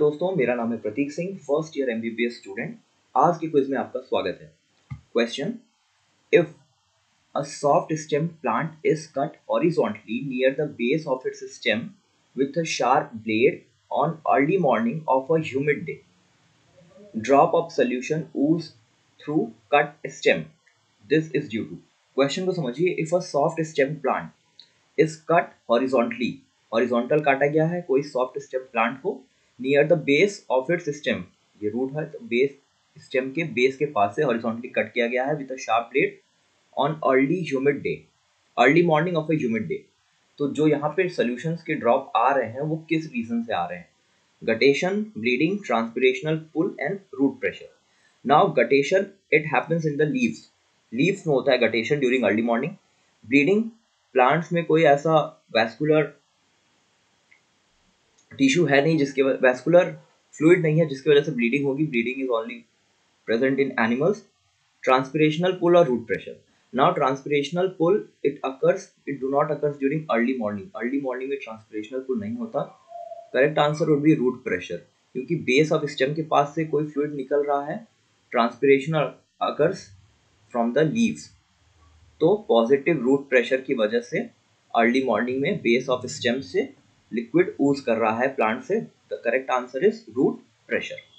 दोस्तों, मेरा नाम है प्रतीक Singh, first year MBBS student. आज के क्विज में आपका स्वागत है। Question, if a soft stem plant is cut horizontally near the base of its stem with a sharp blade on early morning of a humid day, drop of solution ooze through cut stem, this is due to. Question को समझिए, if a soft stem plant is cut horizontally, horizontal काटा गया है कोई soft stem plant को, near the base of its stem, ये root है तो बेस, स्टेम के बेस के पास से हॉरिजॉन्टली कट किया गया है with a sharp blade on early humid day, early morning of a humid day. तो जो यहाँ पे सॉल्यूशंस के ड्रॉप आ रहे हैं वो किस रीजन से आ रहे हैं? Guttation, bleeding, transpirational pull and root pressure. Now guttation it happens in the leaves, leaves में होता है guttation during early morning. Bleeding, plants में कोई ऐसा वैस्कुलर टिश्यू है नहीं जिसके, वैस्कुलर फ्लूइड नहीं है जिसकी वजह से ब्लीडिंग होगी, bleeding is only present in animals. Transpirational pull और root pressure. Now transpirational pull it occurs, it do not occurs during early morning, early morning में ट्रांसपरेशनल पुल नहीं होता। Correct answer would be root pressure, क्योंकि base of stem के पास से कोई fluid निकल रहा है। Transpirational occurs from the leaves, तो पॉजिटिव रूट प्रेशर की वजह से अर्ली मॉर्निंग में बेस ऑफ स्टेम से लिक्विड ओज कर रहा है प्लांट से। The correct answer is root pressure.